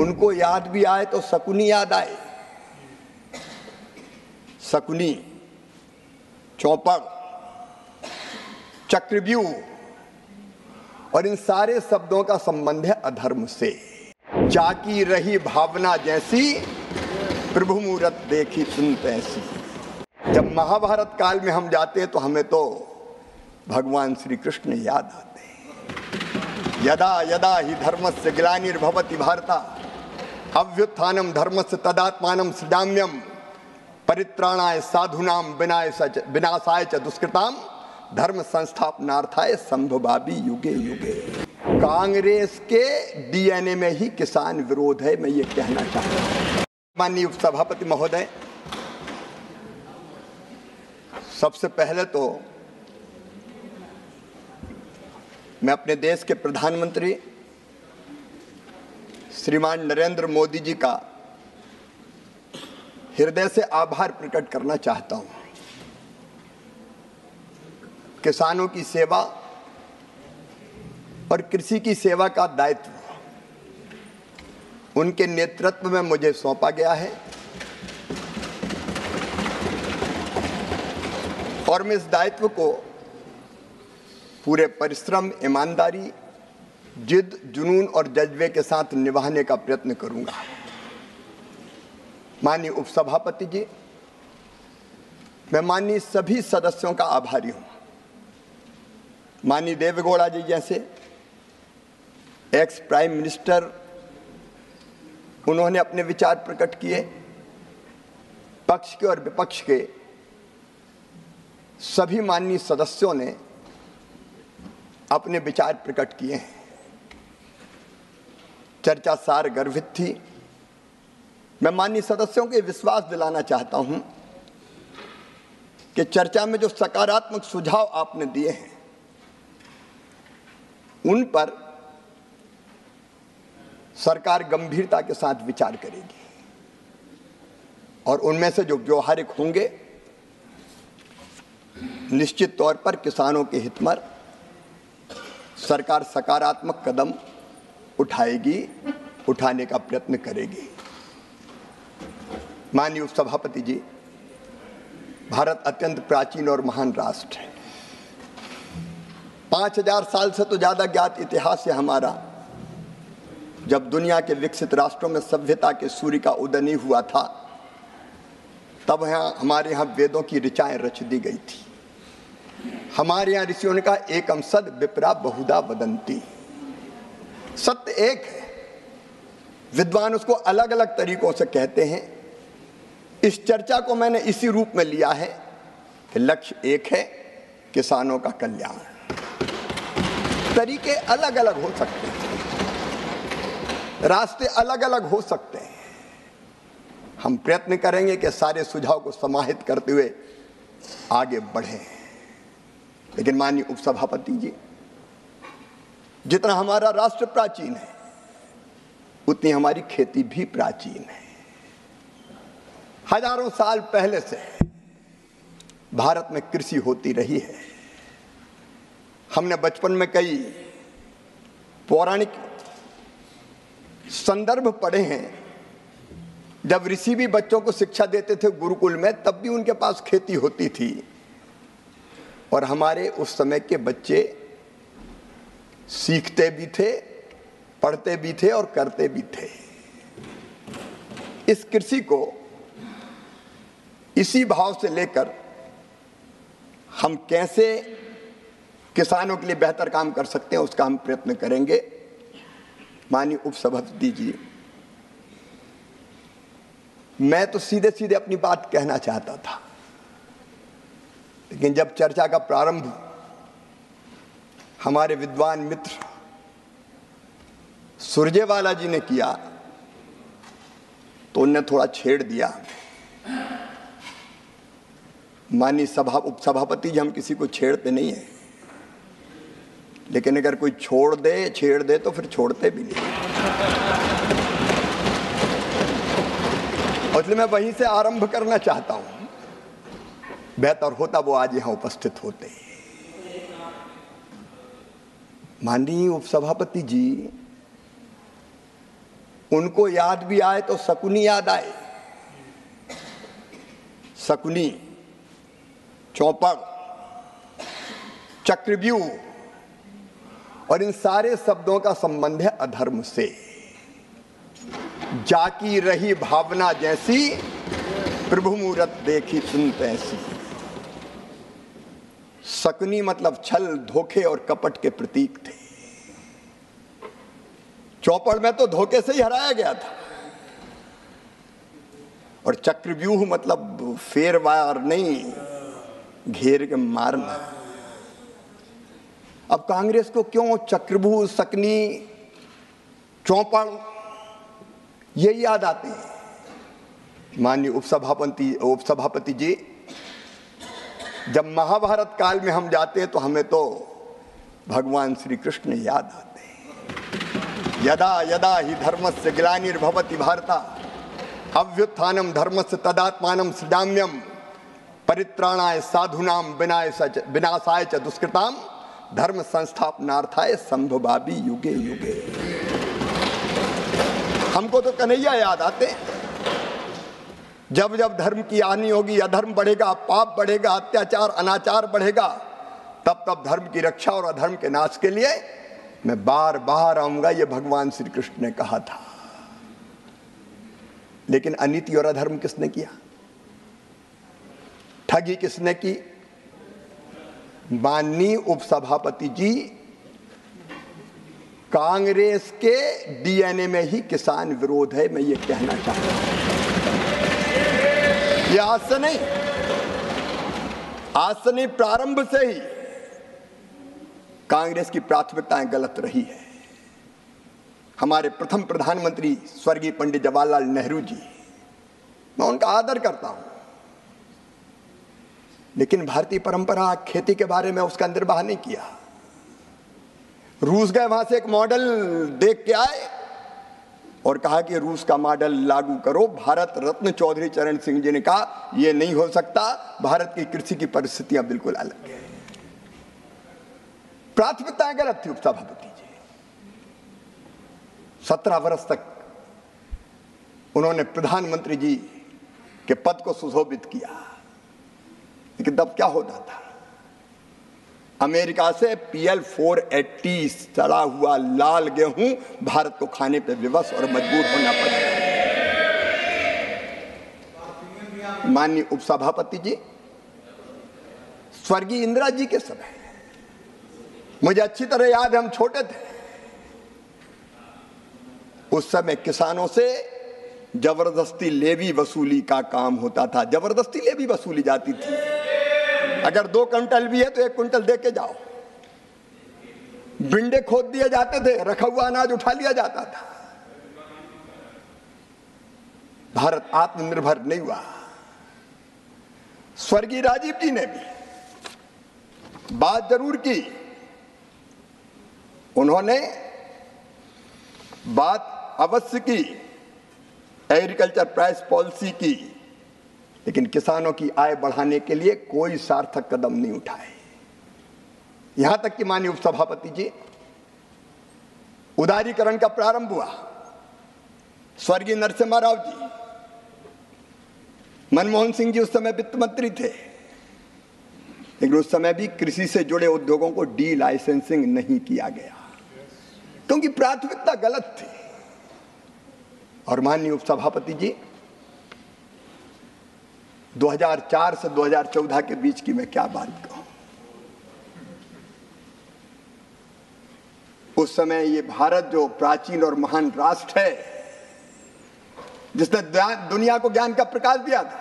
उनको याद भी आए तो शकुनी याद आए। शकुनी, चौपड़, चक्रव्यूह और इन सारे शब्दों का संबंध है अधर्म से। जाकी रही भावना जैसी, प्रभु मूरत देखी तुम तैसी। जब महाभारत काल में हम जाते हैं तो हमें तो भगवान श्री कृष्ण याद आते हैं। यदा यदा ही धर्मस्य ग्लानिर्भवति भारत, अव्युत्थानम धर्मस्य तदात्मानं सृजाम्यम, परित्राणाय साधुनाम विनाशाय च दुष्कृताम, धर्म संस्थापनार्थाय संभवामी युगे युगे। कांग्रेस के डीएनए में ही किसान विरोध है, मैं ये कहना चाहता हूँ। माननीय उपसभापति महोदय, सबसे पहले तो मैं अपने देश के प्रधानमंत्री श्रीमान नरेंद्र मोदी जी का हृदय से आभार प्रकट करना चाहता हूं। किसानों की सेवा और कृषि की सेवा का दायित्व उनके नेतृत्व में मुझे सौंपा गया है और मैं इस दायित्व को पूरे परिश्रम, ईमानदारी, जिद, जुनून और जज्बे के साथ निभाने का प्रयत्न करूंगा। माननीय उपसभापति जी, मैं माननीय सभी सदस्यों का आभारी हूं। माननीय देवेगौड़ा जी जैसे एक्स प्राइम मिनिस्टर, उन्होंने अपने विचार प्रकट किए। पक्ष के और विपक्ष के सभी माननीय सदस्यों ने अपने विचार प्रकट किए हैं। चर्चा सार गर्भित थी। मैं माननीय सदस्यों के विश्वास दिलाना चाहता हूं कि चर्चा में जो सकारात्मक सुझाव आपने दिए हैं उन पर सरकार गंभीरता के साथ विचार करेगी और उनमें से जो व्यवहारिक होंगे निश्चित तौर पर किसानों के हित में सरकार सकारात्मक कदम उठाने का प्रयत्न करेगी। माननीय उपसभापति जी, भारत अत्यंत प्राचीन और महान राष्ट्र है। 5000 साल से तो ज़्यादा ज्ञात इतिहास है हमारा। जब दुनिया के विकसित राष्ट्रों में सभ्यता के सूर्य का उदय नहीं हुआ था तब हमारे यहाँ वेदों की ऋचाएँ रच दी गई थी। हमारे यहाँ ऋषियों ने कहा एकम सद विप्रा बहुधा वदंती। सत्य एक है, विद्वान उसको अलग अलग तरीकों से कहते हैं। इस चर्चा को मैंने इसी रूप में लिया है कि लक्ष्य एक है, किसानों का कल्याण। तरीके अलग अलग हो सकते हैं, रास्ते अलग अलग हो सकते हैं। हम प्रयत्न करेंगे कि सारे सुझाव को समाहित करते हुए आगे बढ़ें। लेकिन माननीय उपसभापति जी, जितना हमारा राष्ट्र प्राचीन है उतनी हमारी खेती भी प्राचीन है। हजारों साल पहले से भारत में कृषि होती रही है। हमने बचपन में कई पौराणिक संदर्भ पढ़े हैं। जब ऋषि भी बच्चों को शिक्षा देते थे गुरुकुल में तब भी उनके पास खेती होती थी और हमारे उस समय के बच्चे सीखते भी थे, पढ़ते भी थे और करते भी थे। इस कृषि को इसी भाव से लेकर हम कैसे किसानों के लिए बेहतर काम कर सकते हैं उसका हम प्रयत्न करेंगे। माननीय उपसभापति जी, मैं तो सीधे सीधे अपनी बात कहना चाहता था, लेकिन जब चर्चा का प्रारंभ हमारे विद्वान मित्र सुरजेवाला जी ने किया तो उन्हें थोड़ा छेड़ दिया। माननीय उपसभापति जी, हम किसी को छेड़ते नहीं हैं, लेकिन अगर कोई छेड़ दे तो फिर छोड़ते भी नहीं। इसलिए मैं वहीं से आरंभ करना चाहता हूं। बेहतर होता वो आज यहाँ उपस्थित होते। माननीय उपसभापति जी, उनको याद भी आए तो शकुनी याद आए। शकुनी, चौपड़, चक्रव्यूह, और इन सारे शब्दों का संबंध है अधर्म से। जाकी रही भावना जैसी, प्रभु मूरत देखी सुन तैसी। शकुनी मतलब छल, धोखे और कपट के प्रतीक थे। चौपड़ में तो धोखे से ही हराया गया था, और चक्रव्यूह मतलब फेरवार नहीं, घेर के मारना। अब कांग्रेस को क्यों चक्रव्यूह, शकुनी, चौपड़ ये याद आते हैं? माननीय उपसभापति जी, जब महाभारत काल में हम जाते हैं तो हमें तो भगवान श्री कृष्ण याद आते हैं। यदा यदा हि धर्मस्य ग्लानिर्भवति भारत, अव्युत्थानम धर्मस्य तदात्मानम सृजाम्यम, परित्राणाय साधुनाम विनाशाय च दुष्कृताम, धर्म संस्थापनार्थाय संभवामी युगे युगे। हमको तो कन्हैया याद आते हैं। जब जब धर्म की हानि होगी, अधर्म बढ़ेगा, पाप बढ़ेगा, अत्याचार अनाचार बढ़ेगा, तब तब धर्म की रक्षा और अधर्म के नाश के लिए मैं बार बार आऊंगा, ये भगवान श्री कृष्ण ने कहा था। लेकिन अनीति और अधर्म किसने किया? ठगी किसने की? माननीय उपसभापति जी, कांग्रेस के डीएनए में ही किसान विरोध है, मैं ये कहना चाहता हूं। यह आज से नहीं प्रारंभ से ही कांग्रेस की प्राथमिकताएं गलत रही है। हमारे प्रथम प्रधानमंत्री स्वर्गीय पंडित जवाहरलाल नेहरू जी, मैं उनका आदर करता हूं, लेकिन भारतीय परंपरा खेती के बारे में उसका निर्वाह नहीं किया। रूस गए, वहां से एक मॉडल देख के आए और कहा कि रूस का मॉडल लागू करो। भारत रत्न चौधरी चरण सिंह जी ने कहा यह नहीं हो सकता, भारत की कृषि की परिस्थितियां बिल्कुल अलग है। प्राथमिकताएं गलत थी उपसभापति जी। 17 वर्ष तक उन्होंने प्रधानमंत्री जी के पद को सुशोभित किया, लेकिन तब क्या होता था? अमेरिका से PL-480 सड़ा हुआ लाल गेहूं भारत को खाने पर विवश और मजबूर होना पड़ा। माननीय उपसभापति जी, स्वर्गीय इंदिरा जी के समय मुझे अच्छी तरह याद है, हम छोटे थे, उस समय किसानों से जबरदस्ती लेवी वसूली का काम होता था। जबरदस्ती लेवी वसूली जाती थी। अगर 2 क्विंटल भी है तो 1 क्विंटल दे के जाओ। बिंडे खोद दिए जाते थे, रखा हुआ अनाज उठा लिया जाता था। भारत आत्मनिर्भर नहीं हुआ। स्वर्गीय राजीव जी ने भी बात जरूर की, उन्होंने बात अवश्य की एग्रीकल्चर प्राइस पॉलिसी की, लेकिन किसानों की आय बढ़ाने के लिए कोई सार्थक कदम नहीं उठाए। यहां तक कि माननीय उपसभापति जी, उदारीकरण का प्रारंभ हुआ। स्वर्गीय नरसिम्हा राव जी, मनमोहन सिंह जी उस समय वित्त मंत्री थे, लेकिन उस समय भी कृषि से जुड़े उद्योगों को डी लाइसेंसिंग नहीं किया गया, क्योंकि प्राथमिकता गलत थी। और माननीय उपसभापति जी, 2004 से 2014 के बीच की मैं क्या बात कहूं। उस समय ये भारत जो प्राचीन और महान राष्ट्र है, जिसने दुनिया को ज्ञान का प्रकाश दिया था,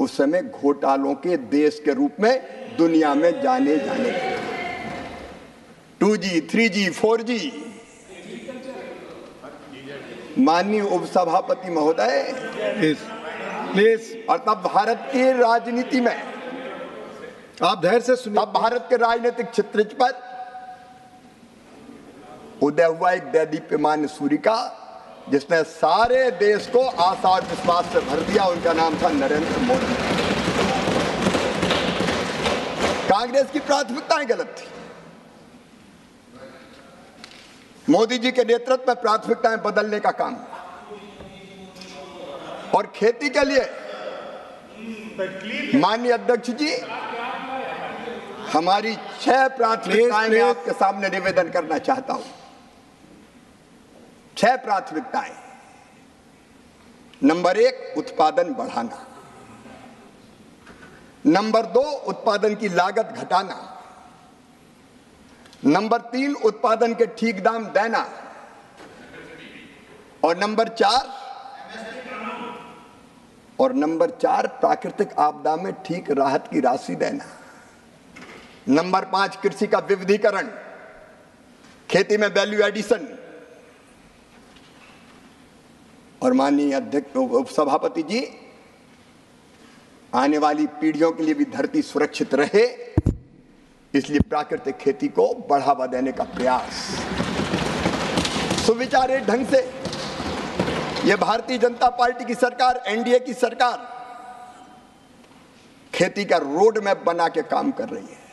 उस समय घोटालों के देश के रूप में दुनिया में जाने जाने लगे। 2G, 3G, 4G। माननीय उपसभापति महोदय, और तब भारत की राजनीति में, आप धैर्य से सुनिए, तब भारत के राजनीतिक क्षेत्र पर उदय हुआ एक दैदीप्यमान सूर्य का, जिसने सारे देश को आशा और विश्वास से भर दिया। उनका नाम था नरेंद्र मोदी। कांग्रेस की प्राथमिकताएं गलत थी। मोदी जी के नेतृत्व में प्राथमिकताएं बदलने का काम, और खेती के लिए माननीय अध्यक्ष जी हमारी 6 प्राथमिकताएं मैं आपके सामने निवेदन करना चाहता हूं। 6 प्राथमिकताएं। नंबर 1, उत्पादन बढ़ाना। नंबर 2, उत्पादन की लागत घटाना। नंबर 3, उत्पादन के ठीक दाम देना। और नंबर 4 प्राकृतिक आपदा में ठीक राहत की राशि देना। नंबर 5, कृषि का विविधीकरण, खेती में वैल्यू एडिशन। और माननीय अध्यक्ष उपसभापति जी, आने वाली पीढ़ियों के लिए भी धरती सुरक्षित रहे, इसलिए प्राकृतिक खेती को बढ़ावा देने का प्रयास सुविचारे ढंग से यह भारतीय जनता पार्टी की सरकार, एनडीए की सरकार खेती का रोड मैप बना के काम कर रही है।